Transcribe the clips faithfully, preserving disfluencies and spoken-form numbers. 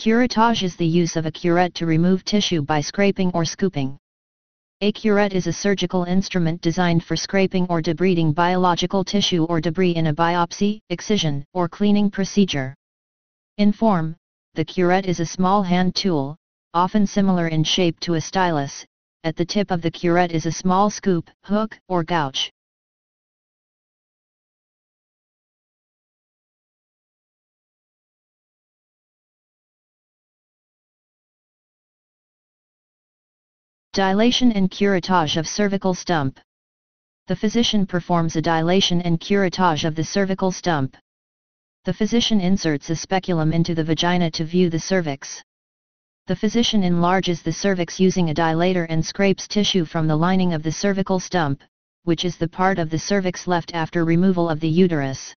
Curettage is the use of a curette to remove tissue by scraping or scooping. A curette is a surgical instrument designed for scraping or debriding biological tissue or debris in a biopsy, excision, or cleaning procedure. In form, the curette is a small hand tool, often similar in shape to a stylus. At the tip of the curette is a small scoop, hook, or gouge. Dilation and curettage of cervical stump. The physician performs a dilation and curettage of the cervical stump. The physician inserts a speculum into the vagina to view the cervix. The physician enlarges the cervix using a dilator and scrapes tissue from the lining of the cervical stump, which is the part of the cervix left after removal of the uterus.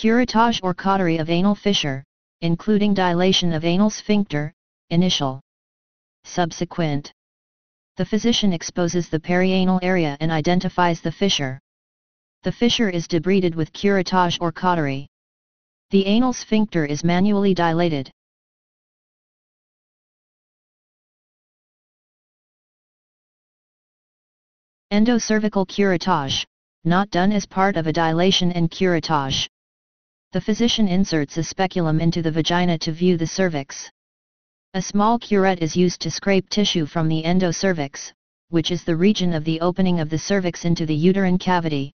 Curettage or cautery of anal fissure, including dilation of anal sphincter, initial, subsequent. The physician exposes the perianal area and identifies the fissure. The fissure is debrided with curettage or cautery. The anal sphincter is manually dilated. Endocervical curettage, not done as part of a dilation and curettage. The physician inserts a speculum into the vagina to view the cervix. A small curette is used to scrape tissue from the endocervix, which is the region of the opening of the cervix into the uterine cavity.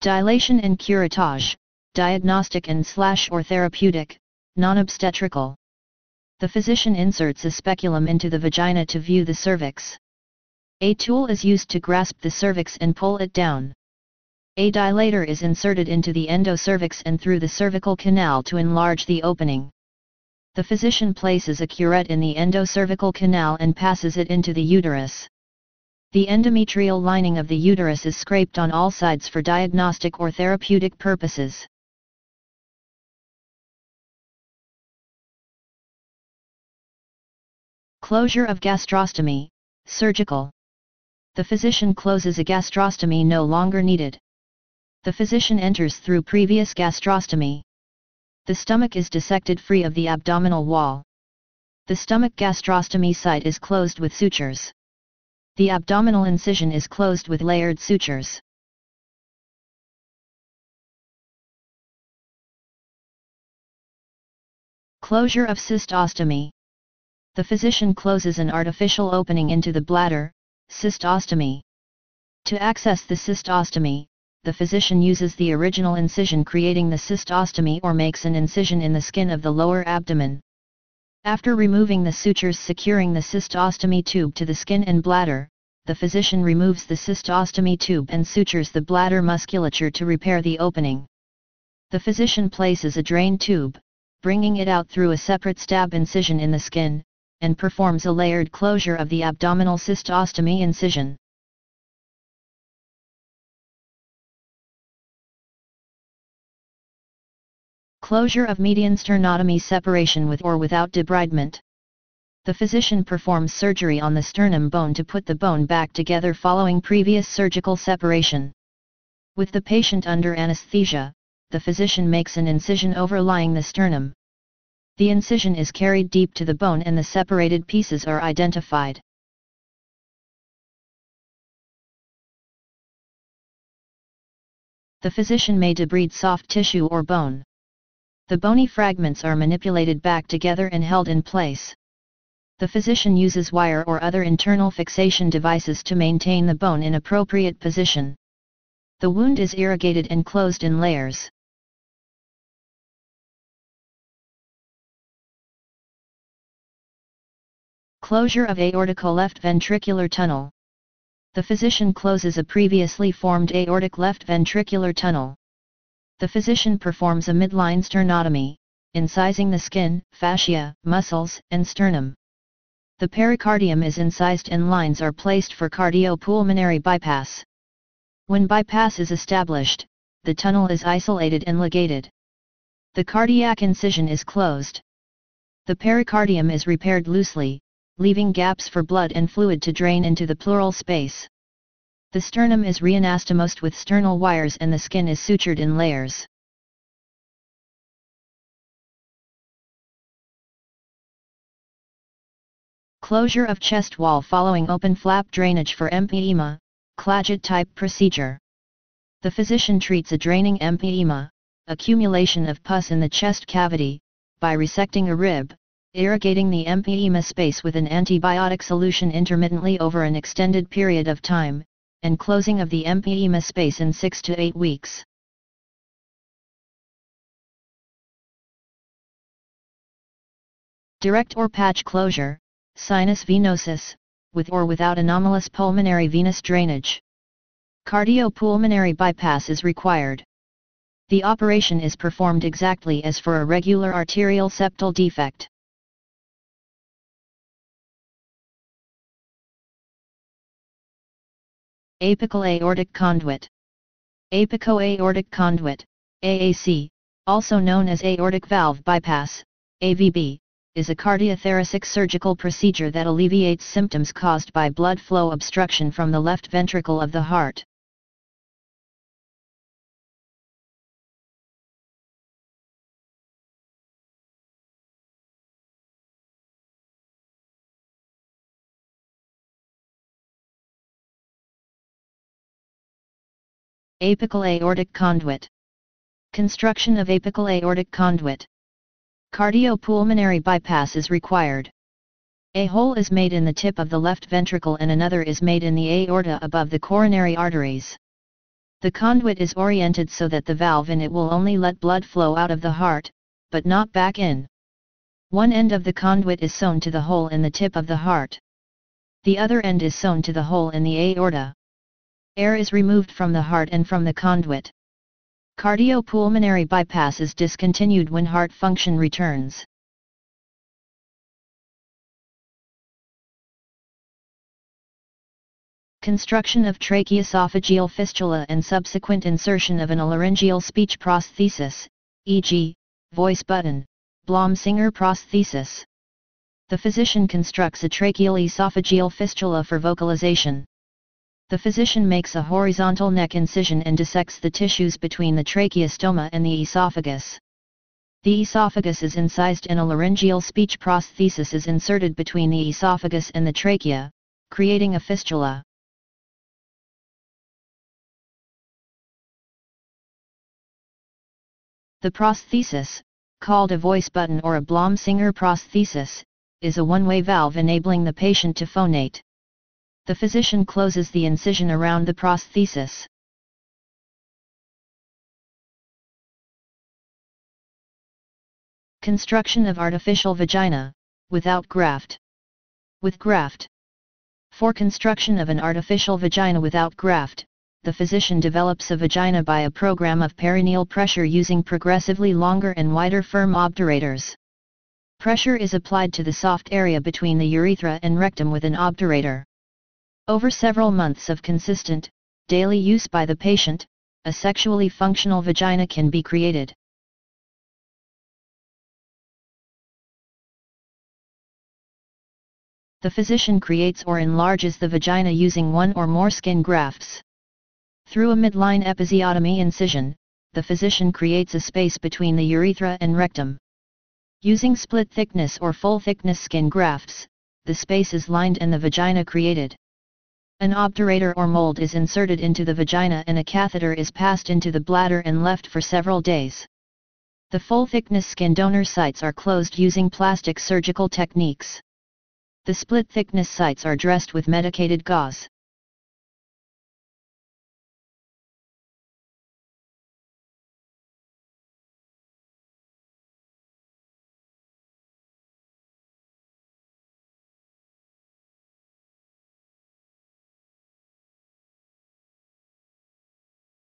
Dilation and curettage, diagnostic and slash or therapeutic, non-obstetrical. The physician inserts a speculum into the vagina to view the cervix. A tool is used to grasp the cervix and pull it down. A dilator is inserted into the endocervix and through the cervical canal to enlarge the opening. The physician places a curette in the endocervical canal and passes it into the uterus. The endometrial lining of the uterus is scraped on all sides for diagnostic or therapeutic purposes. Closure of gastrostomy, surgical. The physician closes a gastrostomy no longer needed. The physician enters through previous gastrostomy. The stomach is dissected free of the abdominal wall. The stomach gastrostomy site is closed with sutures. The abdominal incision is closed with layered sutures. Closure of cystostomy. The physician closes an artificial opening into the bladder, cystostomy. To access the cystostomy, the physician uses the original incision creating the cystostomy or makes an incision in the skin of the lower abdomen. After removing the sutures securing the cystostomy tube to the skin and bladder, the physician removes the cystostomy tube and sutures the bladder musculature to repair the opening. The physician places a drain tube, bringing it out through a separate stab incision in the skin, and performs a layered closure of the abdominal cystostomy incision. Closure of median sternotomy, separation with or without debridement. The physician performs surgery on the sternum bone to put the bone back together following previous surgical separation. With the patient under anesthesia, the physician makes an incision overlying the sternum. The incision is carried deep to the bone and the separated pieces are identified. The physician may debride soft tissue or bone. The bony fragments are manipulated back together and held in place. The physician uses wire or other internal fixation devices to maintain the bone in appropriate position. The wound is irrigated and closed in layers. Closure of aortico left ventricular tunnel. The physician closes a previously formed aortic left ventricular tunnel. The physician performs a midline sternotomy, incising the skin, fascia, muscles, and sternum. The pericardium is incised and lines are placed for cardiopulmonary bypass. When bypass is established, the tunnel is isolated and ligated. The cardiac incision is closed. The pericardium is repaired loosely, leaving gaps for blood and fluid to drain into the pleural space. The sternum is reanastomosed with sternal wires and the skin is sutured in layers. Closure of chest wall following open flap drainage for empyema, Clagett type procedure. The physician treats a draining empyema, accumulation of pus in the chest cavity, by resecting a rib, irrigating the empyema space with an antibiotic solution intermittently over an extended period of time, and closing of the empyema space in six to eight weeks. Direct or patch closure, sinus venosus, with or without anomalous pulmonary venous drainage. Cardiopulmonary bypass is required. The operation is performed exactly as for a regular arterial septal defect. Apical aortic conduit. Apico-aortic conduit, A A C, also known as aortic valve bypass, A V B, is a cardiothoracic surgical procedure that alleviates symptoms caused by blood flow obstruction from the left ventricle of the heart. Apical aortic conduit. Construction of apical aortic conduit. Cardiopulmonary bypass is required. A hole is made in the tip of the left ventricle and another is made in the aorta above the coronary arteries. The conduit is oriented so that the valve in it will only let blood flow out of the heart, but not back in. One end of the conduit is sewn to the hole in the tip of the heart. The other end is sewn to the hole in the aorta. Air is removed from the heart and from the conduit. Cardiopulmonary bypass is discontinued when heart function returns. Construction of tracheoesophageal fistula and subsequent insertion of an laryngeal speech prosthesis, for example, voice button, Blom-Singer prosthesis. The physician constructs a tracheoesophageal fistula for vocalization. The physician makes a horizontal neck incision and dissects the tissues between the tracheostoma and the esophagus. The esophagus is incised and a laryngeal speech prosthesis is inserted between the esophagus and the trachea, creating a fistula. The prosthesis, called a voice button or a Blom-Singer prosthesis, is a one-way valve enabling the patient to phonate. The physician closes the incision around the prosthesis. Construction of artificial vagina, without graft. With graft. For construction of an artificial vagina without graft, the physician develops a vagina by a program of perineal pressure using progressively longer and wider firm obturators. Pressure is applied to the soft area between the urethra and rectum with an obturator. Over several months of consistent, daily use by the patient, a sexually functional vagina can be created. The physician creates or enlarges the vagina using one or more skin grafts. Through a midline episiotomy incision, the physician creates a space between the urethra and rectum. Using split-thickness or full-thickness skin grafts, the space is lined and the vagina created. An obturator or mold is inserted into the vagina and a catheter is passed into the bladder and left for several days. The full-thickness skin donor sites are closed using plastic surgical techniques. The split-thickness sites are dressed with medicated gauze.